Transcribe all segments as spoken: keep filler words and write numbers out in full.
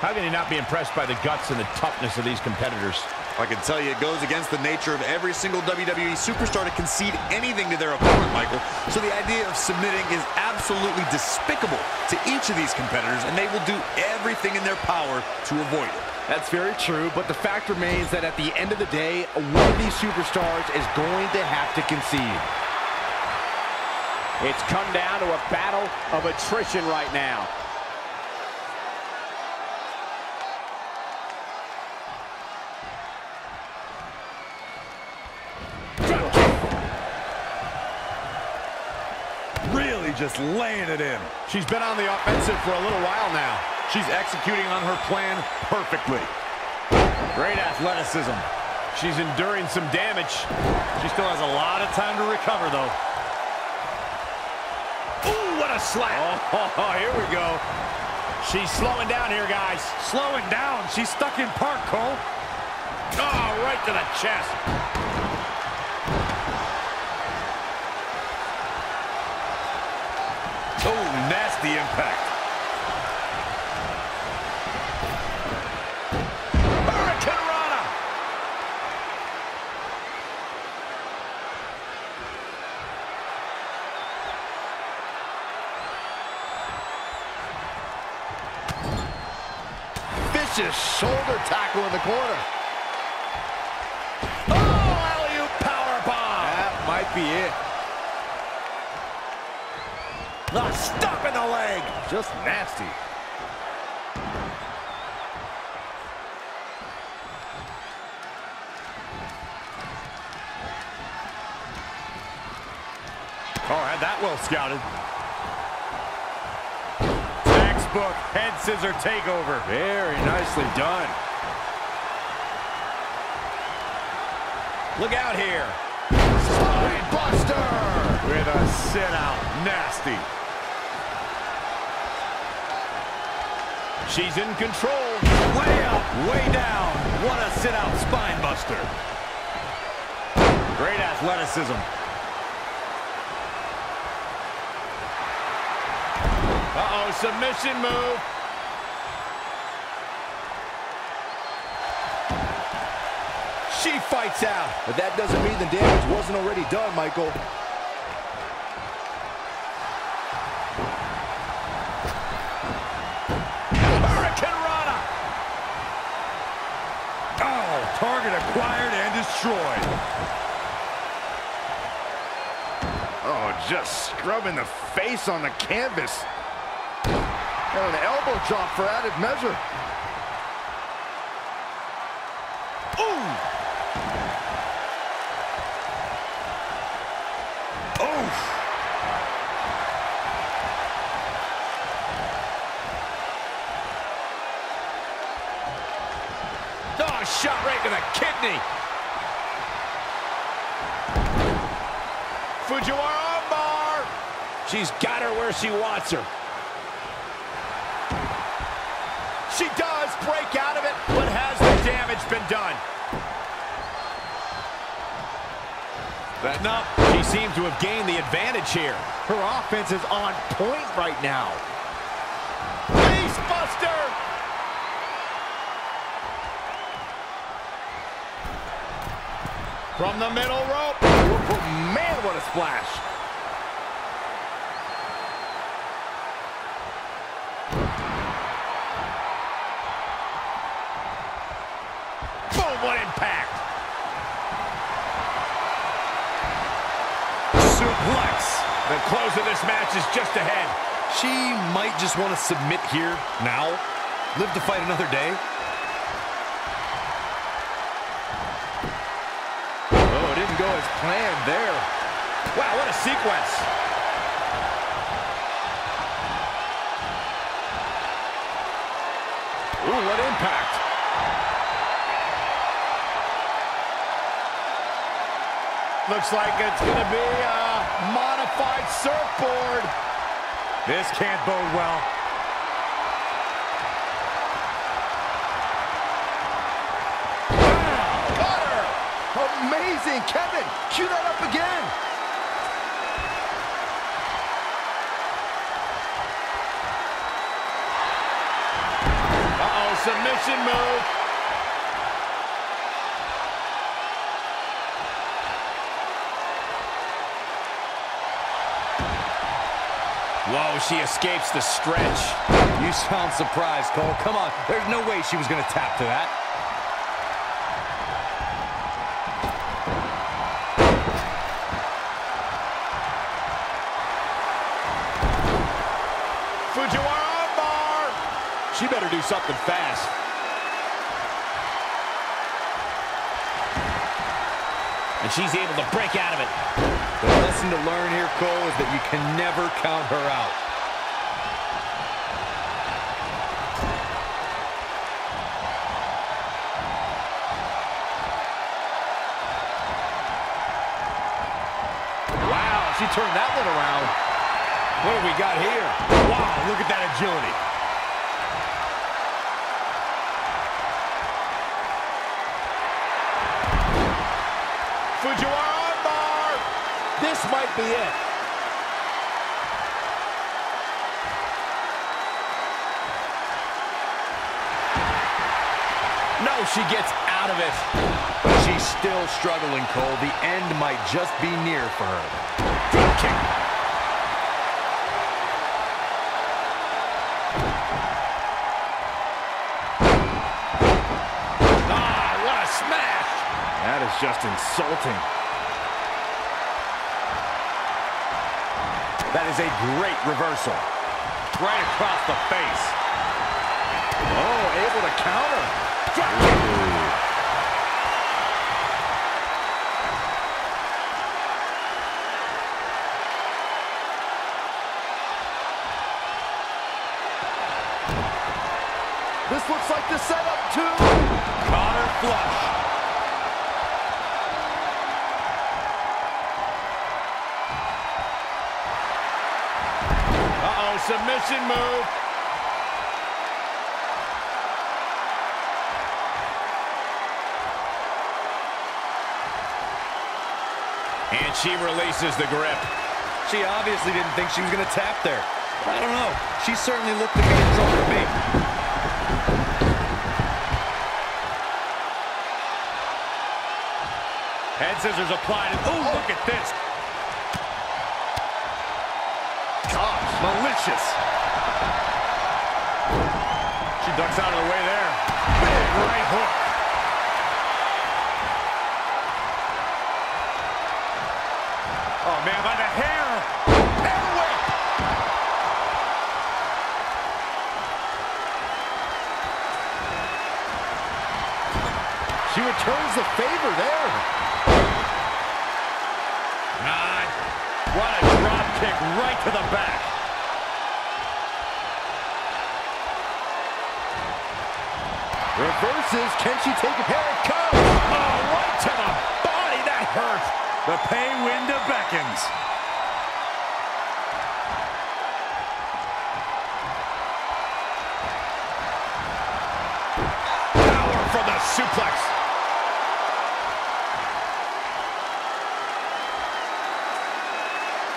How can you not be impressed by the guts and the toughness of these competitors? I can tell you it goes against the nature of every single W W E superstar to concede anything to their opponent, Michael. So the idea of submitting is absolutely despicable to each of these competitors, and they will do everything in their power to avoid it. That's very true, but the fact remains that at the end of the day, one of these superstars is going to have to concede. It's come down to a battle of attrition right now. Really just laying it in. She's been on the offensive for a little while now. She's executing on her plan perfectly. Great athleticism. She's enduring some damage. She still has a lot of time to recover, though. Ooh, what a slap. Oh, here we go. She's slowing down here, guys. Slowing down. She's stuck in park, Cole. Oh, right to the chest. Oh, nasty impact. Hurricanrana. Vicious shoulder tackle in the corner. Oh, alley-oop powerbomb. That might be it. The stop in the leg. Just nasty. Oh, had that well scouted. Textbook head scissor takeover. Very nicely done. Look out here. Spine buster. With a sit out. Nasty. She's in control. Way up, way down. What a sit-out spine buster. Great athleticism. Uh-oh, submission move. She fights out. But that doesn't mean the damage wasn't already done, Michael. Target acquired and destroyed. Oh, just scrubbing the face on the canvas. And an elbow drop for added measure. Ooh! Oof! A shot right to the kidney. Fujiwara armbar. She's got her where she wants her. She does break out of it, but has the damage been done? That enough. She seems to have gained the advantage here. Her offense is on point right now. Face buster. From the middle rope. Oh, man, what a splash. Boom, what impact. Suplex. The close of this match is just ahead. She might just want to submit here now. Live to fight another day. Go as planned there. Wow, what a sequence. Ooh, what impact. Looks like it's going to be a modified surfboard. This can't bode well. Amazing, Kevin. Cue that up again. submission move. Whoa, she escapes the stretch. You sound surprised, Cole. Come on, there's no way she was going to tap to that. Fujiwara armbar. She better do something fast. And she's able to break out of it. The lesson to learn here, Cole, is that you can never count her out. Wow, she turned that one around. What have we got here? Wow, look at that agility. Fujiwara armbar. This might be it. No, she gets out of it. But she's still struggling, Cole. The end might just be near for her. Good kick. That is just insulting. That is a great reversal. Right across the face. Oh, able to counter. This looks like the setup, too. Counter flush. Submission move. And she releases the grip. She obviously didn't think she was going to tap there. I don't know. She certainly looked to be in trouble to me. Head scissors applied. And, oh, look at this. Malicious. She ducks out of the way there. Big right hook. Oh, man, by the hair. Hair whip. She returns the favor there. God, what a drop kick right to the back. Reverses, can she take it? Here it comes! Oh, right to the body, that hurts! The pay window beckons. Power from the suplex.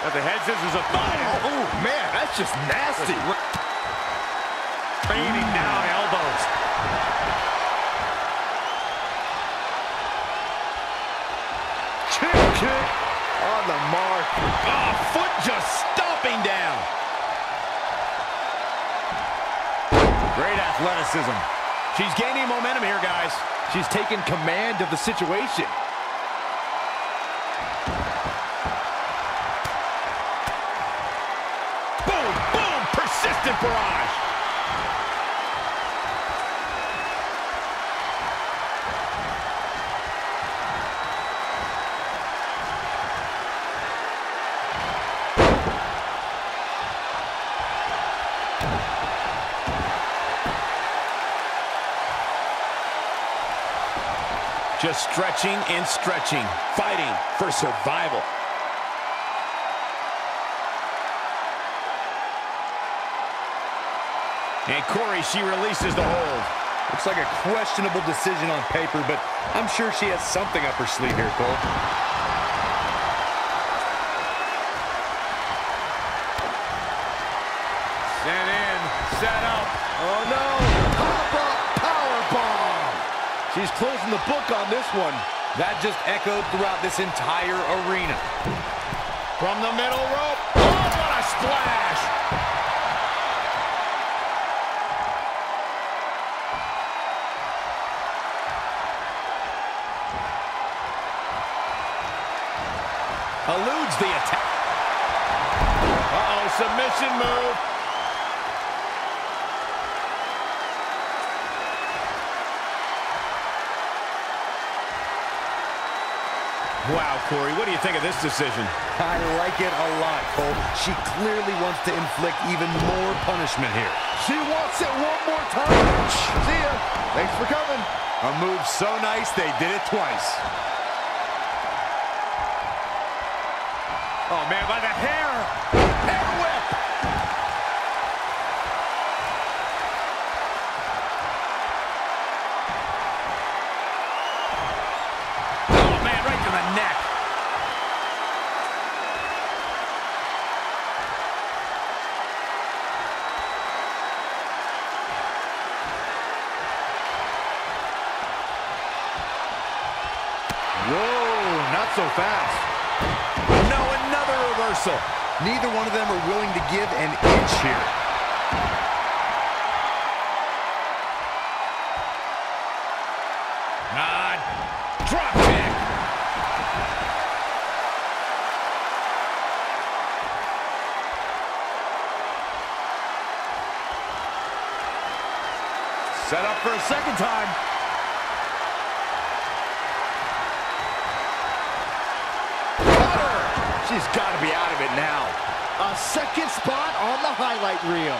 Got the head scissors up. Oh, oh, man, that's just nasty. Fading down elbows. Kick on the mark. Oh, foot just stomping down. Great athleticism. She's gaining momentum here, guys. She's taking command of the situation. Boom, boom, persistent barrage. Just stretching and stretching, fighting for survival. And Corey, she releases the hold. Looks like a questionable decision on paper, but I'm sure she has something up her sleeve here, Cole. Set in, set up. Oh, no. Pop up. She's closing the book on this one. That just echoed throughout this entire arena. From the middle rope. Oh, what a splash! Eludes the attack. Uh-oh, submission move. Wow, Corey, what do you think of this decision? I like it a lot, Cole. She clearly wants to inflict even more punishment here. She wants it one more time. See ya. Thanks for coming. A move so nice, they did it twice. Oh, man, by the hair. Hair whip. Whoa, not so fast. No, another reversal. Neither one of them are willing to give an inch here. Not drop kick. Set up for a second time. She's got to be out of it now. A second spot on the highlight reel.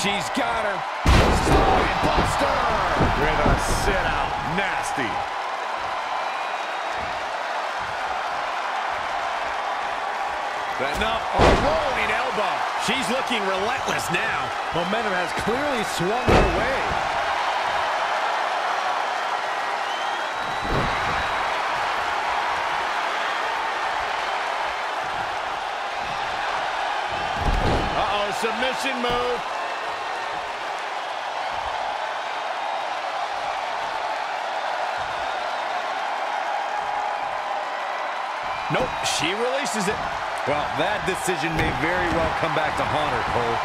She's got her. Spine buster! With a sit out. Nasty. But no, a rolling elbow. She's looking relentless now. Momentum has clearly swung her way. Uh-oh, submission move. Nope, she releases it. Well, that decision may very well come back to haunt her, Cole.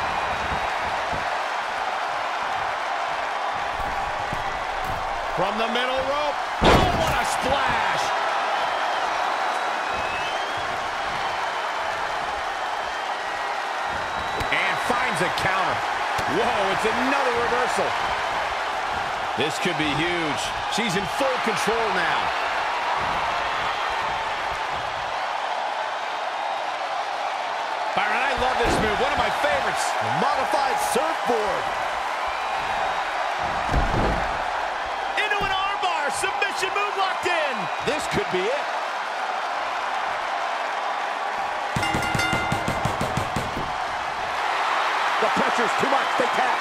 From the middle rope. Oh, what a splash! And finds a counter. Whoa, it's another reversal. This could be huge. She's in full control now. Byron, I love this move. One of my favorites. Modified surfboard. Into an armbar. Submission move locked in. This could be it. The pressure's too much. They tap.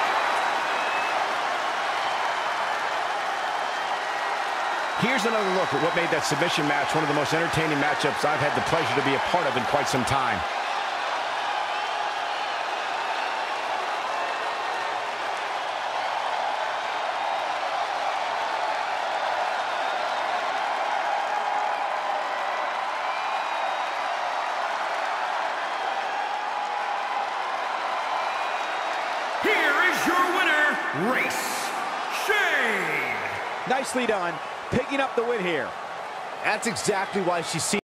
Here's another look at what made that submission match one of the most entertaining matchups I've had the pleasure to be a part of in quite some time. Race, Shane. Nicely done, picking up the win here. That's exactly why she's seen.